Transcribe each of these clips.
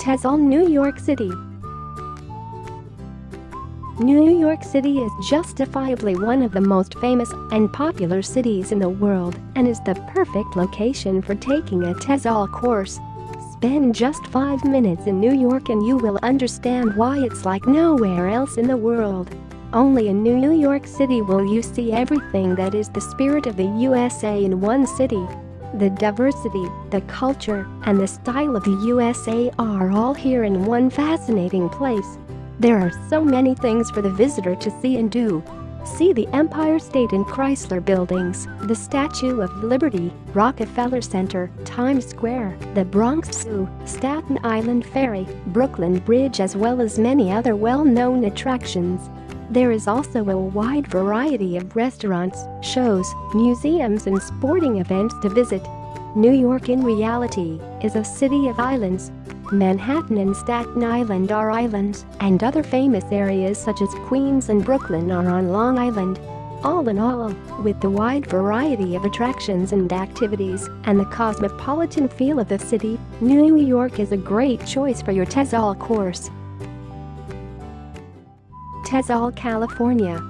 TESOL, New York City. New York City is justifiably one of the most famous and popular cities in the world and is the perfect location for taking a TESOL course. Spend just 5 minutes in New York and you will understand why it's like nowhere else in the world. Only in New York City will you see everything that is the spirit of the USA in one city. The diversity, the culture, and the style of the USA are all here in one fascinating place. There are so many things for the visitor to see and do. See the Empire State and Chrysler buildings, the Statue of Liberty, Rockefeller Center, Times Square, the Bronx Zoo, Staten Island Ferry, Brooklyn Bridge, as well as many other well-known attractions. There is also a wide variety of restaurants, shows, museums and sporting events to visit. New York in reality is a city of islands. Manhattan and Staten Island are islands, and other famous areas such as Queens and Brooklyn are on Long Island. All in all, with the wide variety of attractions and activities and the cosmopolitan feel of the city, New York is a great choice for your TESOL course. TESOL, California.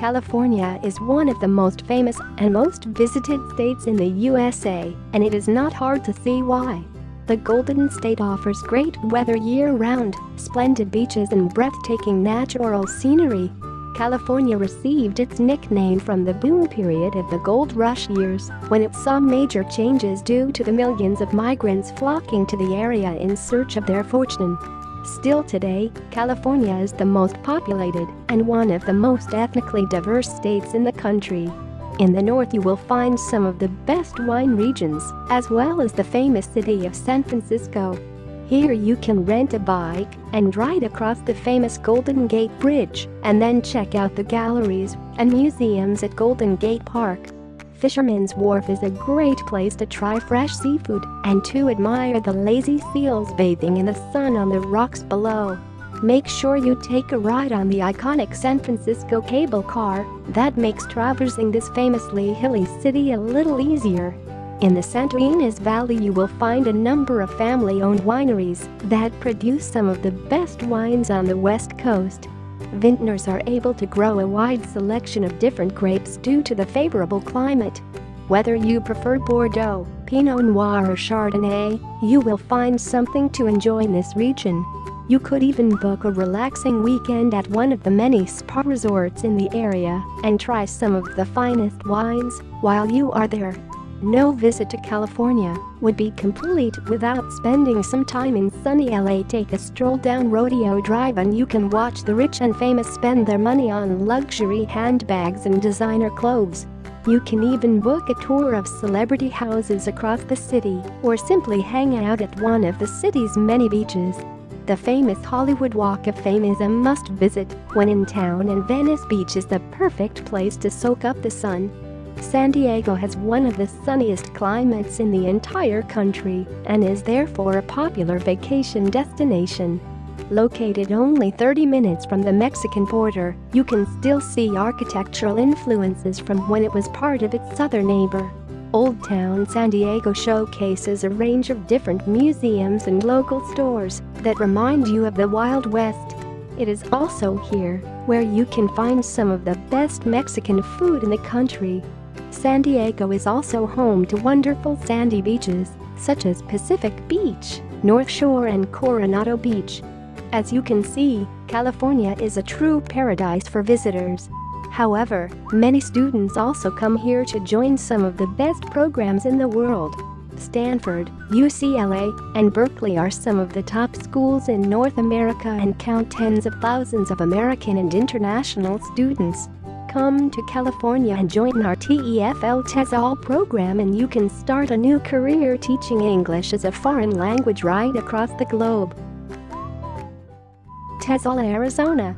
California is one of the most famous and most visited states in the USA, and it is not hard to see why. The Golden State offers great weather year-round, splendid beaches and breathtaking natural scenery. California received its nickname from the boom period of the Gold Rush years, when it saw major changes due to the millions of migrants flocking to the area in search of their fortune. Still today, California is the most populated and one of the most ethnically diverse states in the country. In the north you will find some of the best wine regions, as well as the famous city of San Francisco. Here you can rent a bike and ride across the famous Golden Gate Bridge and then check out the galleries and museums at Golden Gate Park. Fisherman's Wharf is a great place to try fresh seafood and to admire the lazy seals bathing in the sun on the rocks below. Make sure you take a ride on the iconic San Francisco cable car that makes traversing this famously hilly city a little easier. In the Santa Ynez Valley you will find a number of family-owned wineries that produce some of the best wines on the West Coast. Vintners are able to grow a wide selection of different grapes due to the favorable climate. Whether you prefer Bordeaux, Pinot Noir or Chardonnay, you will find something to enjoy in this region. You could even book a relaxing weekend at one of the many spa resorts in the area and try some of the finest wines while you are there. No visit to California would be complete without spending some time in sunny LA. Take a stroll down Rodeo Drive and you can watch the rich and famous spend their money on luxury handbags and designer clothes. You can even book a tour of celebrity houses across the city or simply hang out at one of the city's many beaches. The famous Hollywood Walk of Fame is a must visit when in town, and Venice Beach is the perfect place to soak up the sun. San Diego has one of the sunniest climates in the entire country and is therefore a popular vacation destination. Located only 30 minutes from the Mexican border, you can still see architectural influences from when it was part of its southern neighbor. Old Town San Diego showcases a range of different museums and local stores that remind you of the Wild West. It is also here where you can find some of the best Mexican food in the country. San Diego is also home to wonderful sandy beaches, such as Pacific Beach, North Shore and Coronado Beach. As you can see, California is a true paradise for visitors. However, many students also come here to join some of the best programs in the world. Stanford, UCLA, and Berkeley are some of the top schools in North America and count tens of thousands of American and international students. Come to California and join our TEFL TESOL program and you can start a new career teaching English as a foreign language right across the globe. TESOL, Arizona.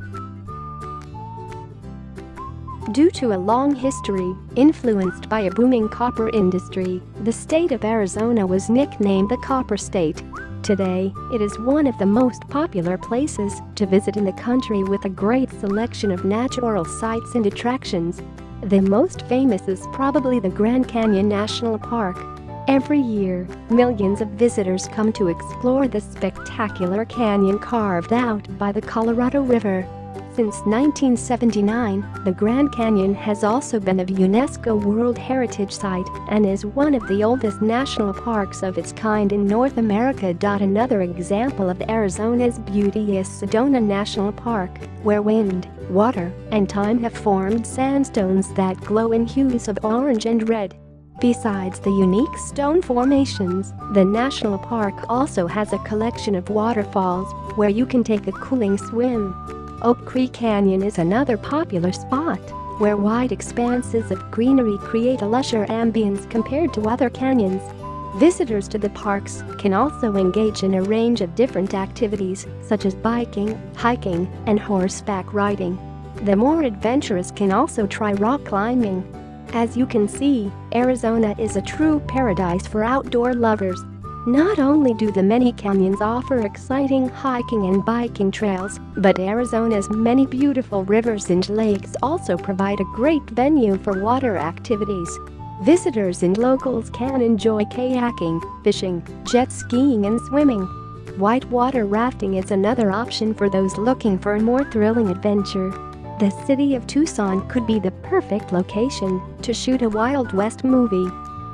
Due to a long history, influenced by a booming copper industry, the state of Arizona was nicknamed the Copper State. Today, it is one of the most popular places to visit in the country with a great selection of natural sights and attractions. The most famous is probably the Grand Canyon National Park. Every year, millions of visitors come to explore this spectacular canyon carved out by the Colorado River. Since 1979, the Grand Canyon has also been a UNESCO World Heritage Site and is one of the oldest national parks of its kind in North America. Another example of Arizona's beauty is Sedona National Park, where wind, water, and time have formed sandstones that glow in hues of orange and red. Besides the unique stone formations, the national park also has a collection of waterfalls where you can take a cooling swim. Oak Creek Canyon is another popular spot, where wide expanses of greenery create a lusher ambience compared to other canyons. Visitors to the parks can also engage in a range of different activities, such as biking, hiking, and horseback riding. The more adventurous can also try rock climbing. As you can see, Arizona is a true paradise for outdoor lovers. Not only do the many canyons offer exciting hiking and biking trails, but Arizona's many beautiful rivers and lakes also provide a great venue for water activities. Visitors and locals can enjoy kayaking, fishing, jet skiing, and swimming. Whitewater rafting is another option for those looking for a more thrilling adventure. The city of Tucson could be the perfect location to shoot a Wild West movie.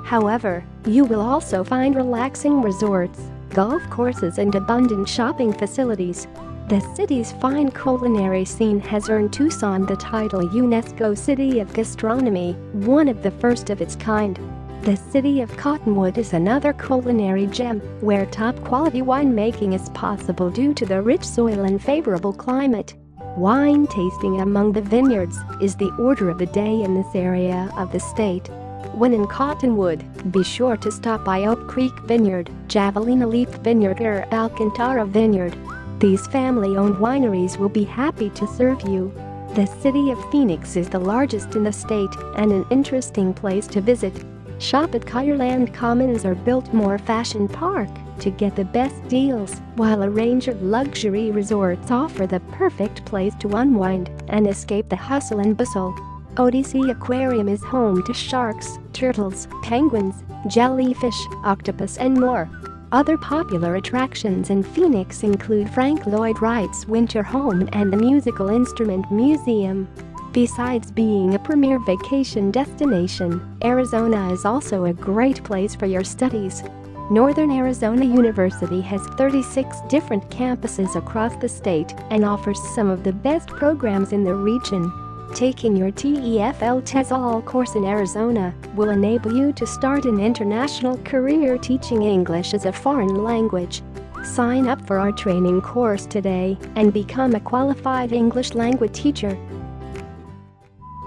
However, you will also find relaxing resorts, golf courses, and abundant shopping facilities. The city's fine culinary scene has earned Tucson the title UNESCO City of Gastronomy, one of the first of its kind. The city of Cottonwood is another culinary gem, where top-quality winemaking is possible due to the rich soil and favorable climate. Wine tasting among the vineyards is the order of the day in this area of the state. When in Cottonwood, be sure to stop by Oak Creek Vineyard, Javelina Leaf Vineyard, or Alcantara Vineyard. These family-owned wineries will be happy to serve you. The city of Phoenix is the largest in the state and an interesting place to visit. Shop at Kyleland Commons or Biltmore Fashion Park to get the best deals, while a range of luxury resorts offer the perfect place to unwind and escape the hustle and bustle. Odyssey Aquarium is home to sharks, turtles, penguins, jellyfish, octopus, and more. Other popular attractions in Phoenix include Frank Lloyd Wright's winter home and the Musical Instrument Museum. Besides being a premier vacation destination, Arizona is also a great place for your studies. Northern Arizona University has 36 different campuses across the state and offers some of the best programs in the region. Taking your TESOL course in Arizona will enable you to start an international career teaching English as a foreign language. Sign up for our training course today and become a qualified English language teacher.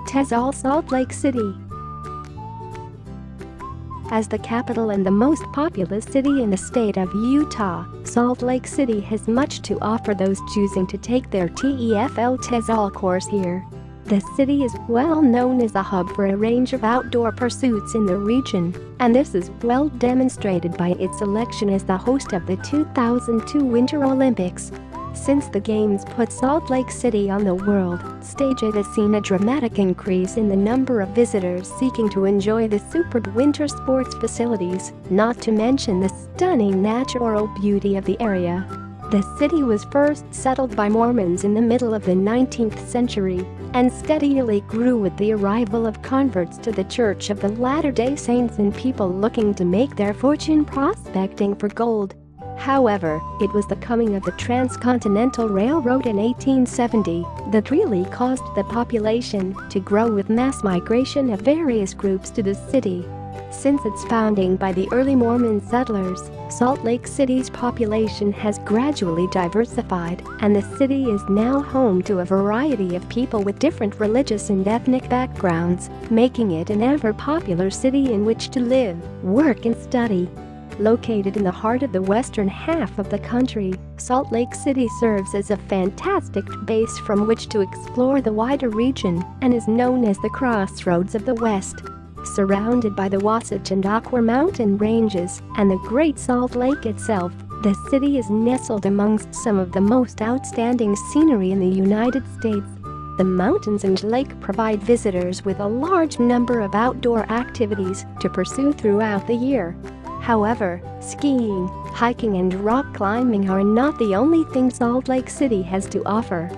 TESOL Salt Lake City. As the capital and the most populous city in the state of Utah, Salt Lake City has much to offer those choosing to take their TESOL course here. The city is well known as a hub for a range of outdoor pursuits in the region, and this is well demonstrated by its selection as the host of the 2002 Winter Olympics. Since the Games put Salt Lake City on the world stage, it has seen a dramatic increase in the number of visitors seeking to enjoy the superb winter sports facilities, not to mention the stunning natural beauty of the area. The city was first settled by Mormons in the middle of the 19th century and steadily grew with the arrival of converts to the Church of the Latter-day Saints and people looking to make their fortune prospecting for gold. However, it was the coming of the Transcontinental Railroad in 1870 that really caused the population to grow with mass migration of various groups to the city. Since its founding by the early Mormon settlers, Salt Lake City's population has gradually diversified, and the city is now home to a variety of people with different religious and ethnic backgrounds, making it an ever-popular city in which to live, work, and study. Located in the heart of the western half of the country, Salt Lake City serves as a fantastic base from which to explore the wider region and is known as the Crossroads of the West. Surrounded by the Wasatch and Aqua Mountain ranges and the Great Salt Lake itself, the city is nestled amongst some of the most outstanding scenery in the United States. The mountains and lake provide visitors with a large number of outdoor activities to pursue throughout the year. However, skiing, hiking and rock climbing are not the only things Salt Lake City has to offer.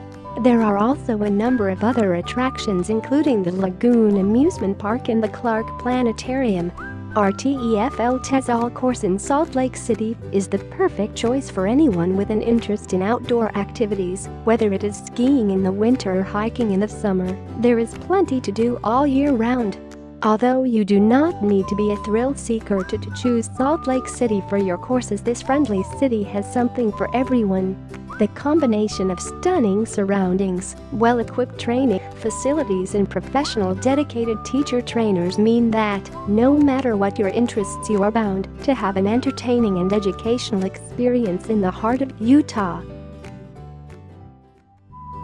There are also a number of other attractions including the Lagoon Amusement Park and the Clark Planetarium. Our TESOL course in Salt Lake City is the perfect choice for anyone with an interest in outdoor activities, whether it is skiing in the winter or hiking in the summer. There is plenty to do all year round. Although you do not need to be a thrill seeker to choose Salt Lake City for your courses, this friendly city has something for everyone. The combination of stunning surroundings, well-equipped training facilities and professional dedicated teacher trainers mean that, no matter what your interests, you are bound to have an entertaining and educational experience in the heart of Utah.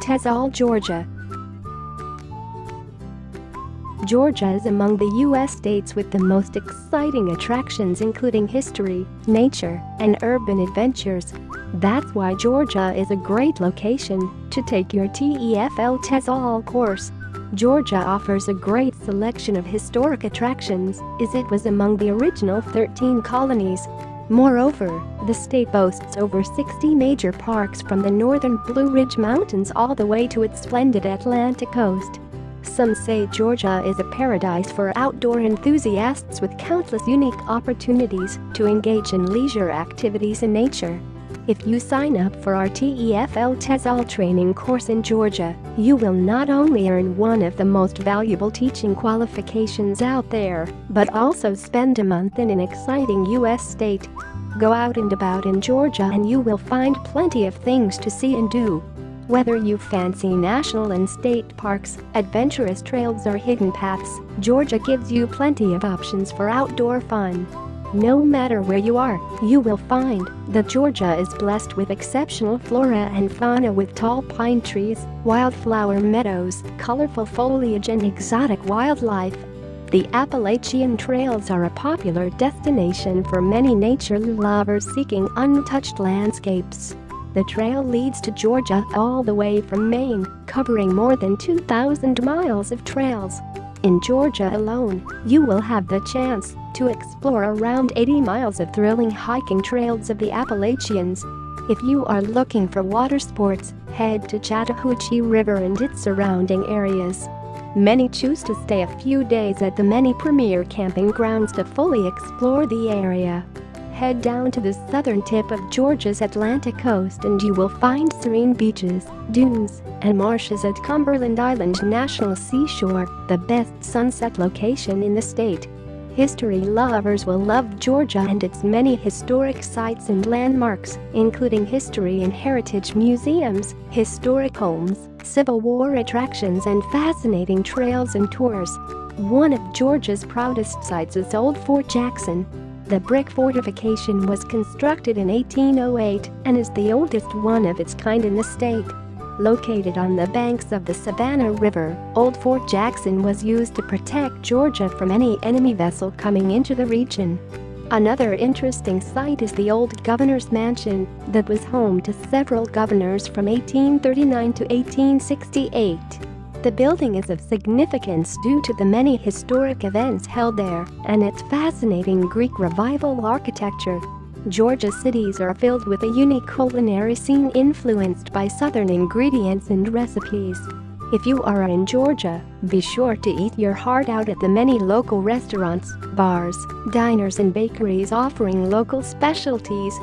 TESOL, Georgia. Georgia is among the U.S. states with the most exciting attractions including history, nature, and urban adventures. That's why Georgia is a great location to take your TESOL course. Georgia offers a great selection of historic attractions, as it was among the original 13 colonies. Moreover, the state boasts over 60 major parks from the northern Blue Ridge Mountains all the way to its splendid Atlantic coast. Some say Georgia is a paradise for outdoor enthusiasts with countless unique opportunities to engage in leisure activities in nature. If you sign up for our TESOL training course in Georgia, you will not only earn one of the most valuable teaching qualifications out there, but also spend a month in an exciting U.S. state. Go out and about in Georgia and you will find plenty of things to see and do. Whether you fancy national and state parks, adventurous trails or hidden paths, Georgia gives you plenty of options for outdoor fun. No matter where you are, you will find that Georgia is blessed with exceptional flora and fauna with tall pine trees, wildflower meadows, colorful foliage and exotic wildlife. The Appalachian trails are a popular destination for many nature lovers seeking untouched landscapes. The trail leads to Georgia all the way from Maine, covering more than 2,000 miles of trails. In Georgia alone, you will have the chance to explore around 80 miles of thrilling hiking trails of the Appalachians. If you are looking for water sports, head to Chattahoochee River and its surrounding areas. Many choose to stay a few days at the many premier camping grounds to fully explore the area. Head down to the southern tip of Georgia's Atlantic coast and you will find serene beaches, dunes, and marshes at Cumberland Island National Seashore, the best sunset location in the state. History lovers will love Georgia and its many historic sites and landmarks, including history and heritage museums, historic homes, Civil War attractions and fascinating trails and tours. One of Georgia's proudest sites is Old Fort Jackson. The brick fortification was constructed in 1808 and is the oldest one of its kind in the state. Located on the banks of the Savannah River, Old Fort Jackson was used to protect Georgia from any enemy vessel coming into the region. Another interesting site is the Old Governor's Mansion that was home to several governors from 1839 to 1868. The building is of significance due to the many historic events held there and its fascinating Greek Revival architecture. Georgia cities are filled with a unique culinary scene influenced by southern ingredients and recipes. If you are in Georgia, be sure to eat your heart out at the many local restaurants, bars, diners and bakeries offering local specialties.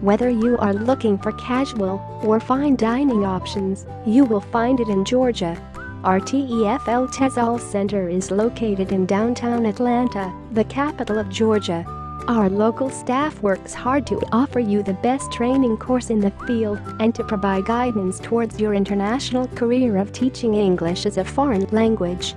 Whether you are looking for casual or fine dining options, you will find it in Georgia. Our TESOL Center is located in downtown Atlanta, the capital of Georgia. Our local staff works hard to offer you the best training course in the field and to provide guidance towards your international career of teaching English as a foreign language.